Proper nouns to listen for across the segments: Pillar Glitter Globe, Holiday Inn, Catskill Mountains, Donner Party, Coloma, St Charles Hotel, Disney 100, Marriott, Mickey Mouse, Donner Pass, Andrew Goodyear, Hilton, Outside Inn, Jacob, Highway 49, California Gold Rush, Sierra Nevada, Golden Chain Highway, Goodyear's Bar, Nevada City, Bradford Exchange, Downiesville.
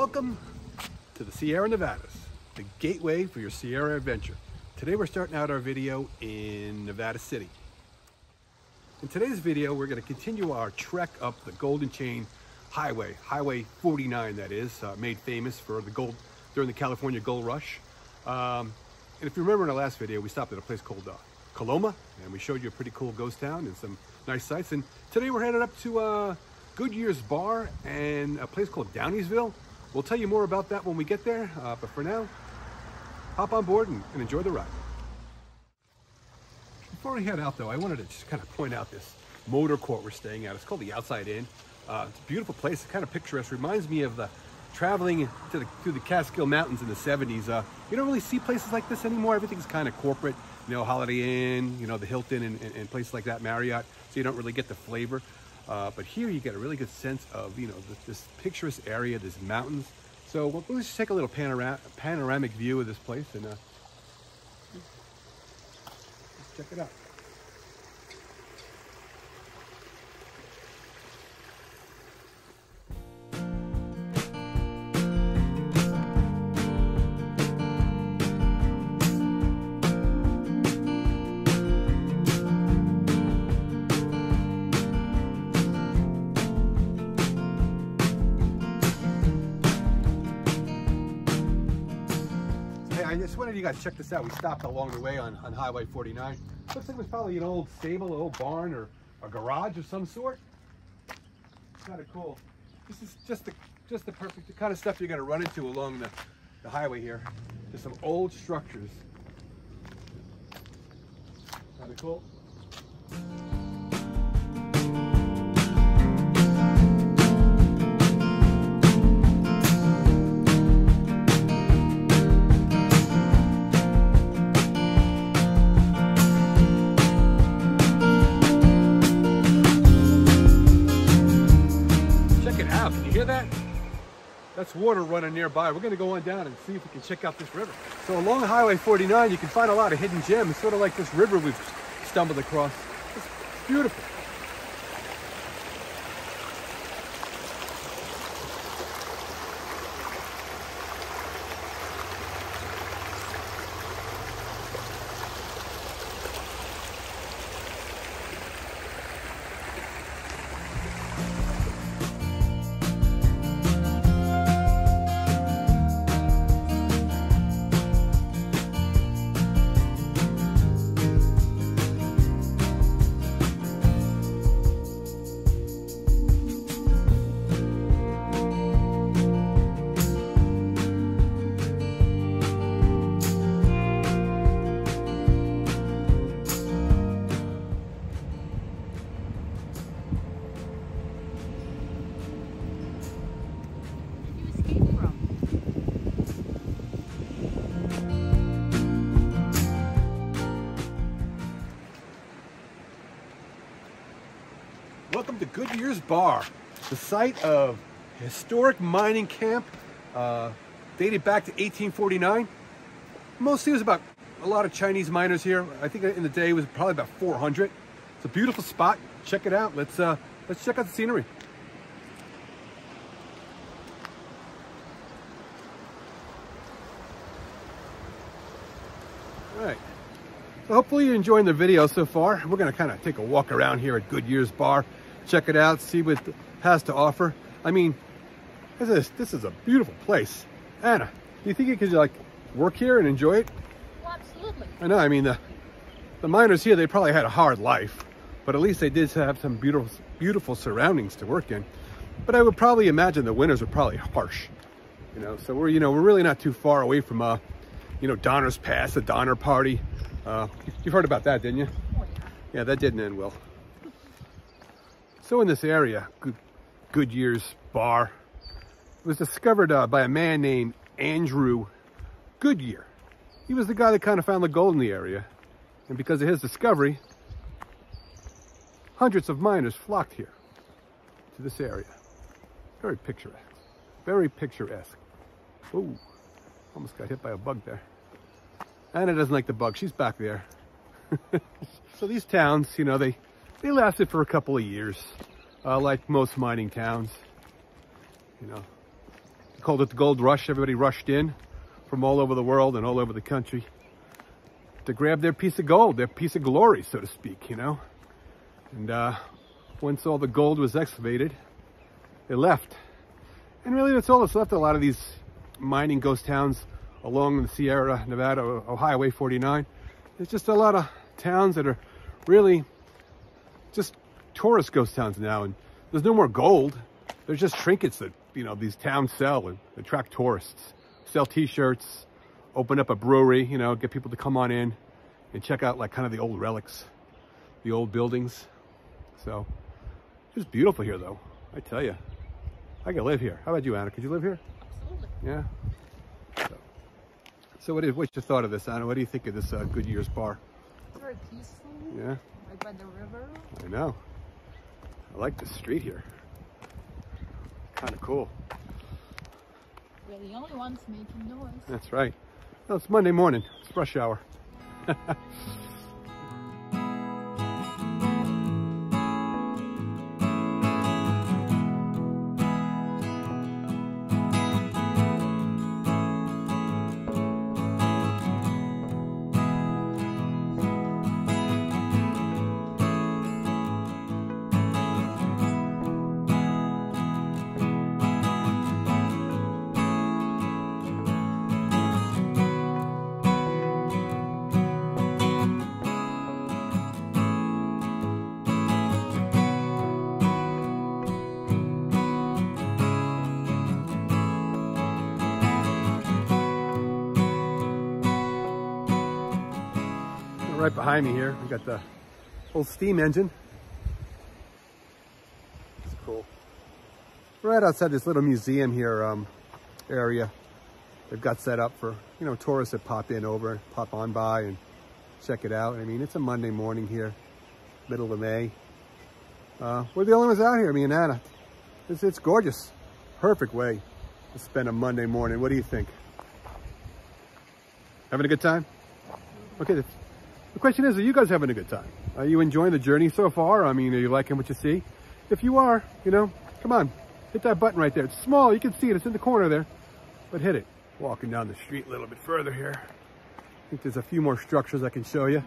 Welcome to the Sierra Nevadas, the gateway for your Sierra adventure. Today we're starting out our video in Nevada City. In today's video, we're going to continue our trek up the Golden Chain Highway, Highway 49 that is, made famous for the gold during the California Gold Rush. And if you remember in our last video, we stopped at a place called Coloma, and we showed you a pretty cool ghost town and some nice sights. And today we're headed up to Goodyear's Bar and a place called Downiesville. We'll tell you more about that when we get there, but for now, hop on board and enjoy the ride. Before we head out though, I wanted to just kind of point out this motor court we're staying at. It's called the Outside Inn. It's a beautiful place, kind of picturesque. Reminds me of the traveling through the Catskill Mountains in the 70s. You don't really see places like this anymore. Everything's kind of corporate. You know, Holiday Inn, you know, the Hilton and places like that, Marriott. So you don't really get the flavor. But here you get a really good sense of, you know, this picturesque area, these mountains. So we'll just take a little panoramic view of this place and check it out. I just wanted you guys to check this out. We stopped along the way on Highway 49. Looks like it was probably an old stable, an old barn, or a garage of some sort. Kind of cool. This is just the perfect kind of stuff you're going to run into along the highway here. Just some old structures. Kind of cool. That's water running nearby. We're going to go on down and see if we can check out this river. So along Highway 49, you can find a lot of hidden gems, sort of like this river we've stumbled across. It's beautiful. Welcome to Goodyear's Bar, the site of a historic mining camp dated back to 1849. Mostly it was about a lot of Chinese miners here. I think in the day it was probably about 400. It's a beautiful spot. Check it out. Let's check out the scenery. All right. So hopefully you're enjoying the video so far. We're going to kind of take a walk around here at Goodyear's Bar. Check it out, see what it has to offer. I mean, this is a beautiful place. Anna, do you think you could like work here and enjoy it? Well, absolutely. I know, I mean, the miners here, they probably had a hard life, but at least they did have some beautiful surroundings to work in. But I would probably imagine the winters are probably harsh, you know, so we're really not too far away from, you know, Donner's Pass, the Donner Party. You've heard about that, didn't you? Oh, yeah. Yeah, that didn't end well. So in this area, Goodyear's Bar was discovered by a man named Andrew Goodyear. He was the guy that kind of found the gold in the area. And because of his discovery, hundreds of miners flocked here to this area. Very picturesque. Very picturesque. Ooh, almost got hit by a bug there. Anna doesn't like the bug. She's back there. So these towns, you know, they lasted for a couple of years, like most mining towns, you know. called it the Gold Rush. Everybody rushed in from all over the world and all over the country to grab their piece of gold, their piece of glory, so to speak, you know. And once all the gold was excavated, it left. And really that's all that's left. A lot of these mining ghost towns along the Sierra Nevada or Highway 49. There's just a lot of towns that are really just tourist ghost towns now, and there's no more gold. There's just trinkets that, you know, these towns sell and attract tourists. Sell t-shirts, open up a brewery, you know, get people to come on in and check out like kind of the old relics, the old buildings. So it's beautiful here though, I tell you. I could live here. How about you, Anna? Could you live here? Absolutely. Yeah. So what's your thought of this, Anna? What do you think of this Goodyear's Bar? It's very peaceful. Yeah. Right by the river. I know. I like this street here. Kind of cool. We're the only ones making noise. That's right. No, it's Monday morning. It's rush hour. Right behind me here, we got the old steam engine. It's cool. Right outside this little museum here area, they've got set up for, you know, tourists that pop on by and check it out. I mean, it's a Monday morning here, middle of May. We're the only ones out here, me and Anna. It's gorgeous. Perfect way to spend a Monday morning. What do you think? Having a good time? Okay. The question is, are you guys having a good time? Are you enjoying the journey so far? I mean, are you liking what you see? If you are, you know, come on, hit that button right there. It's small, you can see it, it's in the corner there, but hit it. Walking down the street a little bit further here. I think there's a few more structures I can show you.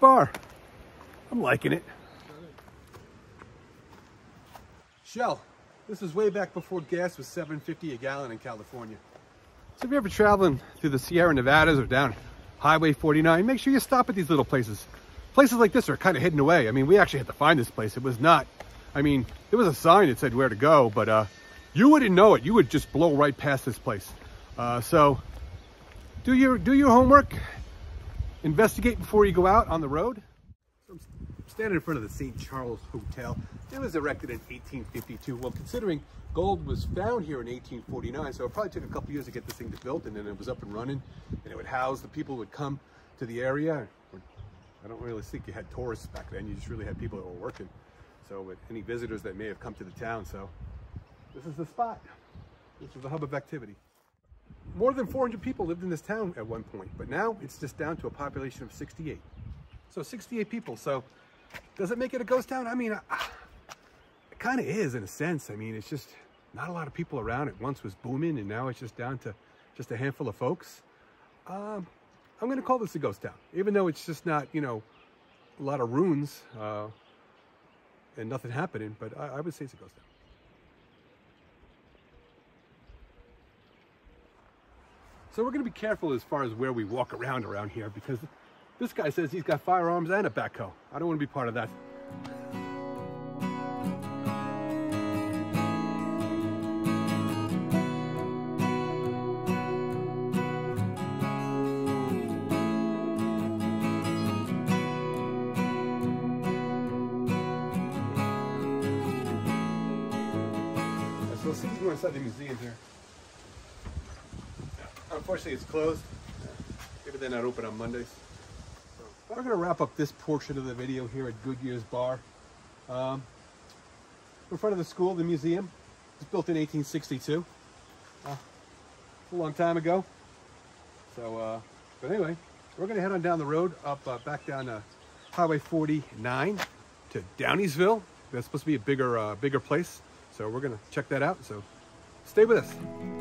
Bar. I'm liking it. Shell, this is way back before gas was $7.50 a gallon in California. So if you're ever traveling through the Sierra Nevadas or down Highway 49, make sure you stop at these little places. Places like this are kind of hidden away. I mean, we actually had to find this place. It was not, I mean, there was a sign that said where to go, but you wouldn't know it. You would just blow right past this place. So do your homework. Investigate before you go out on the road. I'm standing in front of the St. Charles Hotel. It was erected in 1852. Well, considering gold was found here in 1849, so it probably took a couple years to get this thing built, and then it was up and running, and it would house the people who would come to the area. I don't really think you had tourists back then. You just really had people that were working. So with any visitors that may have come to the town, so this is the spot. This is the hub of activity. More than 400 people lived in this town at one point, but now it's just down to a population of 68. So 68 people, so does it make it a ghost town? I mean, it kind of is in a sense. I mean, it's just not a lot of people around. It once was booming, and now it's just down to just a handful of folks. I'm going to call this a ghost town, even though it's just not, you know, a lot of ruins and nothing happening, but I would say it's a ghost town. So we're going to be careful as far as where we walk around here, because this guy says he's got firearms and a backhoe. I don't want to be part of that. go inside the museum here. Unfortunately, it's closed. Maybe they're not open on Mondays. We're going to wrap up this portion of the video here at Goodyear's Bar. In front of the school, the museum. It was built in 1862. A long time ago. So, but anyway, we're going to head on down the road, up back down Highway 49 to Downiesville. That's supposed to be a bigger place. So we're going to check that out. So stay with us.